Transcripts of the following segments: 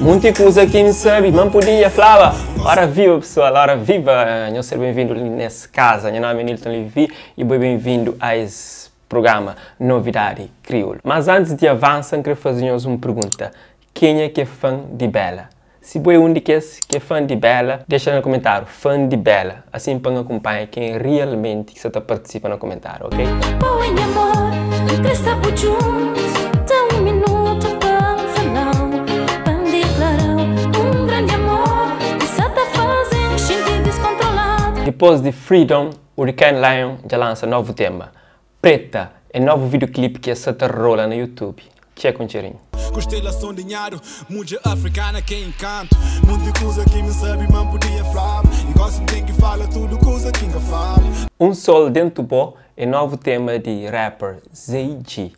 Muita coisa aqui não sabe, não podia falar. Ora viva, pessoal, ora viva. Eu sou bem-vindo nessa casa. Meu nome é Nilton Livi e bem-vindo a esse programa Novidade Crioulo. Mas antes de avançar, eu quero fazer uma pergunta. Quem é que é fã de Bela? Se você é um de que é fã de Bela, deixa no comentário, fã de Bela. Assim para acompanhar quem realmente que você está participando no comentário, ok? Depois de Freedom, Hurricane Lion já lança novo tema. Preta é novo videoclipe que essa tá rola no YouTube. Checa um cheirinho. Constelação de dinheiro, mundo africana que encanto. Mundo de coisa que me sabe, mas podia falar. E gosto de que fala tudo, coisa que não fala. Um Sol Dentro do Pó é novo tema de rapper ZG.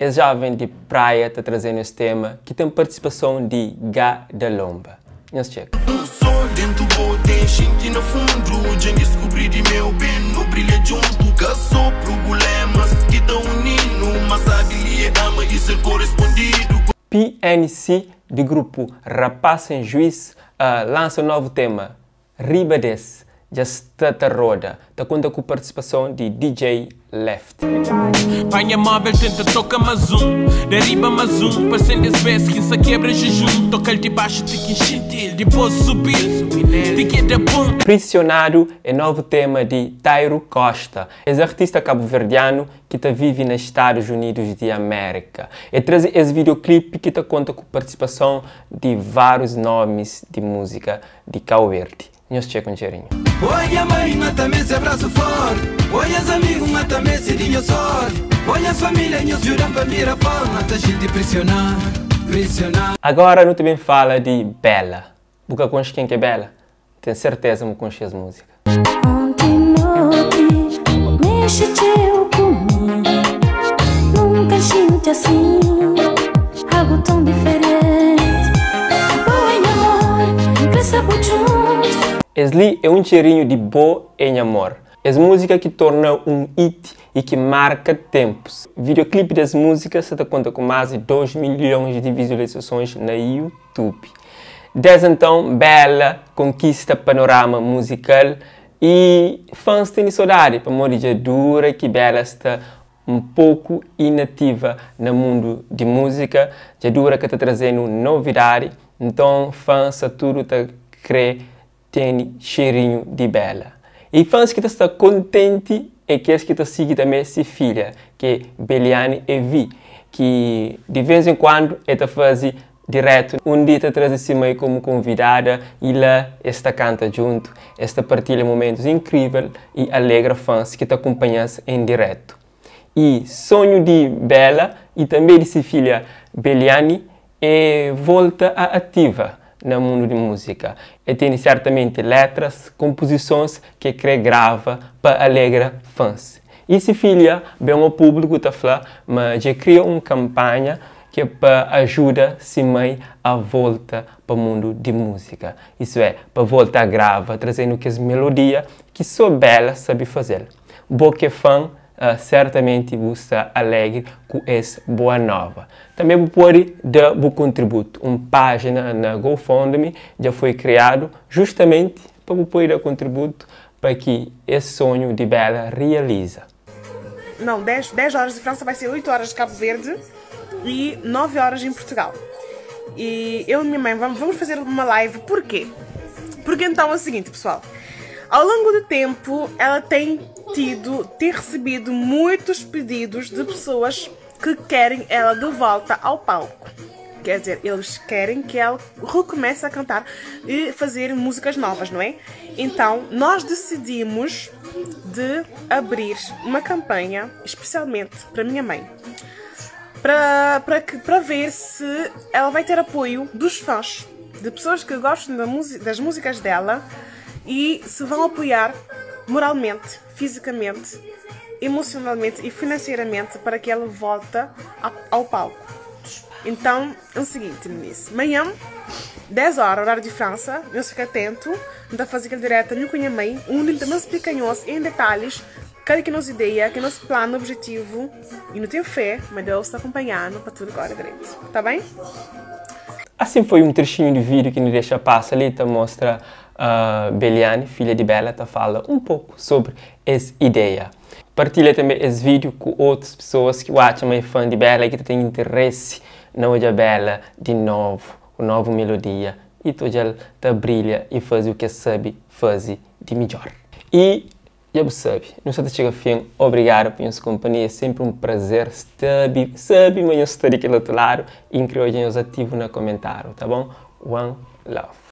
Esse jovem de praia está trazendo esse tema que tem participação de Ga Dalomba. Nós checa. Um sol dentro do pó, deixem-te no fundo. Já descobri de meu bem, no brilho junto. Caçou problemas que dão unindo. Mas a guilha ama de ser correspondido. PNC, do grupo Rapaz em Juiz, lança um novo tema. Riba desse, já está a roda. Está conta com a participação de DJ Lefty. Vai a móvel, tenta tocar mais derriba mais para sem desvés, que se quebra jejum. Toca ele de baixo, tem que encher, depois subir, tem que dar bom. Prisionário é novo tema de Thairo Kosta. Esse artista cabo-verdiano que está vive nos Estados Unidos de América. E traz esse videoclipe que está conta com a participação de vários nomes de música de Cabo Verde. Nós checam um cheirinho. Olha a Marina também se abraço forte. Olha os amigos também se dinho sorte. Olha as famílias nos juram para mirar palma. Tá gente pressionar, pressionar. Agora não também fala de Bela. Porque conhece quem que é Bela? Tenho certeza que conhece as músicas. Ontem noite, mexeste eu comigo. Nunca sinto assim, algo tão diferente. Boa amor, cresça por junto. Esli é um cheirinho de Bo em Amor. É música que tornou um hit e que marca tempos. O videoclipe das músicas se conta com mais de 2 milhões de visualizações na YouTube. Desde então, Bela conquista panorama musical e fãs têm saudade, para amor de dura que Bela está um pouco inativa no mundo de música. Já dura que está trazendo novidade, então fãs a tudo está crê. Tem cheirinho de Bela. E fãs que estão contentes é que as que estão seguindo também essa filha, que é Beliana Evy, que de vez em quando está fazendo direto. Dia está trazendo esse meio como convidada e lá esta canta junto, esta partilha momentos incríveis e alegra fãs que estão acompanhando em direto. E sonho de Bela e também dessa filha Beliane é volta à ativa no mundo de música. E tem certamente letras, composições que Cre grava para alegrar fãs. E se filha, bem o público está falando, mas já criou uma campanha que é para ajudar se mãe a volta para o mundo de música. Isso é, para voltar a gravar, trazendo que as melodias que só Bela sabe fazer. Boa que fã, certamente está alegre com essa boa nova. Também pode dar um contributo. Uma página na GoFundMe já foi criada justamente para poder dar contributo para que esse sonho de Bela realiza. Não, 10 horas de França vai ser 8 horas de Cabo Verde e 9 horas em Portugal. E eu e minha mãe vamos fazer uma live. Por quê? Porque então é o seguinte, pessoal. Ao longo do tempo, ela tem recebido muitos pedidos de pessoas que querem ela de volta ao palco. Quer dizer, eles querem que ela recomece a cantar e fazer músicas novas, não é? Então, nós decidimos de abrir uma campanha, especialmente para minha mãe, para ver se ela vai ter apoio dos fãs, de pessoas que gostam das músicas dela, e se vão apoiar moralmente, fisicamente, emocionalmente e financeiramente para que ela volte ao palco. Então, é o seguinte, meninas. Amanhã, 10 horas, horário de França, eu fico atento, não fazer aquele direto com minha mãe, onde também explica-nos em detalhes cada que nos ideia, que nos plano, objetivo, e não tenho fé, mas Deus está acompanhando para tudo agora direito. Tá bem? A assim foi um trechinho de vídeo que nos deixa passar ali, tá, mostra a Beliane, filha de Bela, tá, fala um pouco sobre essa ideia. Partilha também esse vídeo com outras pessoas que acham é fã de Bela e que tem interesse na hoje Bela de novo, com nova melodia, e toda ela tá brilha e faz o que sabe fazer de melhor. E já você sabe, não só te chega a fim, obrigado por nossa companhia, é sempre um prazer, sabe, mas eu estarei aqui do outro lado, e incrível, eu ativo no comentário, tá bom? One love.